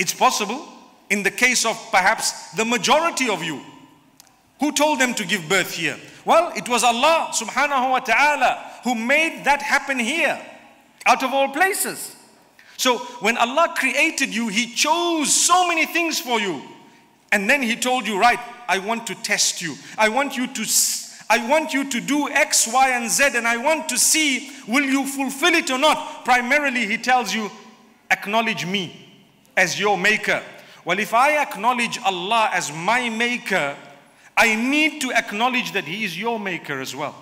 It's possible in the case of perhaps the majority of you. Who told them to give birth here? Well, it was Allah subhanahu wa ta'ala who made that happen here, out of all places. So when Allah created you, He chose so many things for you. And then He told you, right, I want to test you. I want you to do X, Y, and Z, and I want to see, will you fulfill it or not? Primarily, He tells you, acknowledge me as your maker. Well, if I acknowledge Allah as my maker, I need to acknowledge that He is your maker as well.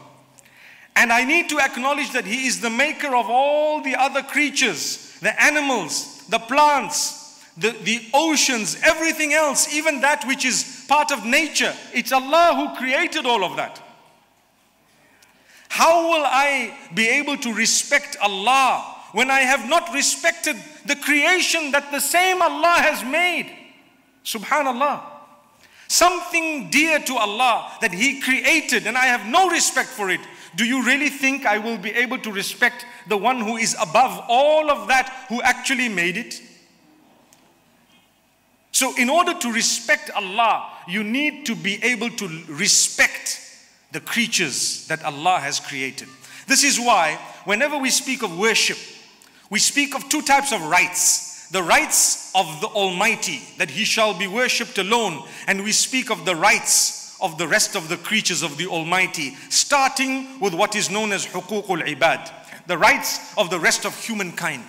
And I need to acknowledge that He is the maker of all the other creatures, the animals, the plants, the oceans, everything else, even that which is part of nature. It's Allah who created all of that. How will I be able to respect Allah when I have not respected the creation that the same Allah has made? Subhanallah. Something dear to Allah that He created and I have no respect for it. Do you really think I will be able to respect the one who is above all of that, who actually made it? So in order to respect Allah, you need to be able to respect the creatures that Allah has created. This is why whenever we speak of worship, we speak of two types of rights. The rights of the Almighty, that He shall be worshipped alone. And we speak of the rights of the rest of the creatures of the Almighty, starting with what is known as hukuk al ibad, the rights of the rest of humankind.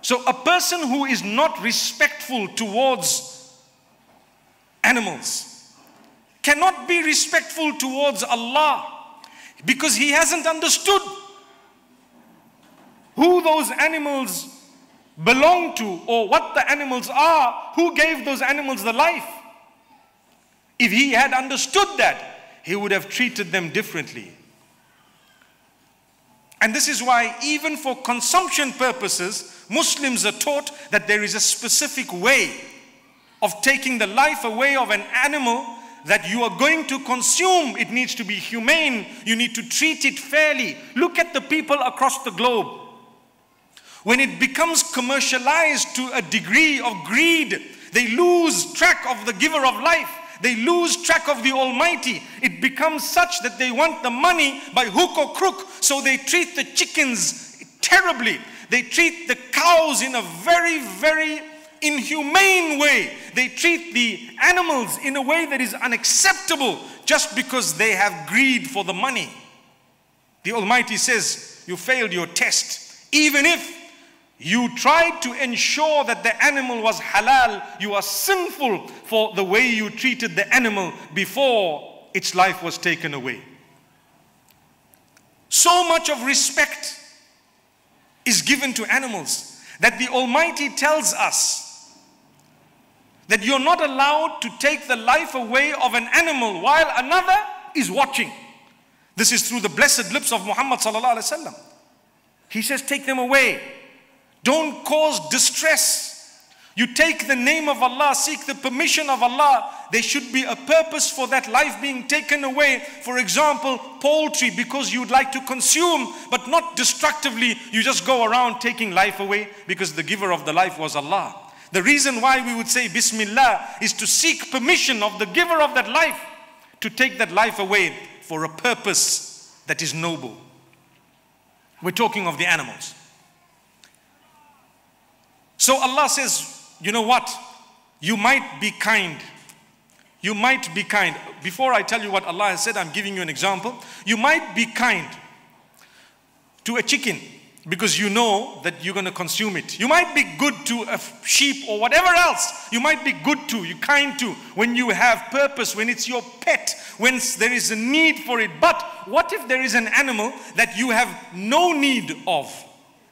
So a person who is not respectful towards animals cannot be respectful towards Allah, because he hasn't understood who those animals are, belong to, or what the animals are, who gave those animals the life. If he had understood that, he would have treated them differently. And this is why even for consumption purposes, Muslims are taught that there is a specific way of taking the life away of an animal that you are going to consume. It needs to be humane. You need to treat it fairly. Look at the people across the globe. When it becomes commercialized to a degree of greed, they lose track of the giver of life. They lose track of the Almighty. It becomes such that they want the money by hook or crook. So they treat the chickens terribly. They treat the cows in a very, very inhumane way. They treat the animals in a way that is unacceptable just because they have greed for the money. The Almighty says, you failed your test. Even if you tried to ensure that the animal was halal, you are sinful for the way you treated the animal before its life was taken away. So much of respect is given to animals that the Almighty tells us that you're not allowed to take the life away of an animal while another is watching. This is through the blessed lips of Muhammad sallallahu alaihi wasallam. He says, take them away. Don't cause distress. You take the name of Allah, seek the permission of Allah. There should be a purpose for that life being taken away. For example, poultry, because you'd like to consume, but not destructively. You just go around taking life away because the giver of the life was Allah. The reason why we would say Bismillah is to seek permission of the giver of that life to take that life away for a purpose that is noble. We're talking of the animals. So Allah says, you know what? You might be kind. You might be kind. Before I tell you what Allah has said, I'm giving you an example. You might be kind to a chicken because you know that you're going to consume it. You might be good to a sheep or whatever else. You might be good to, you're kind to, when you have purpose, when it's your pet, when there is a need for it. But what if there is an animal that you have no need of?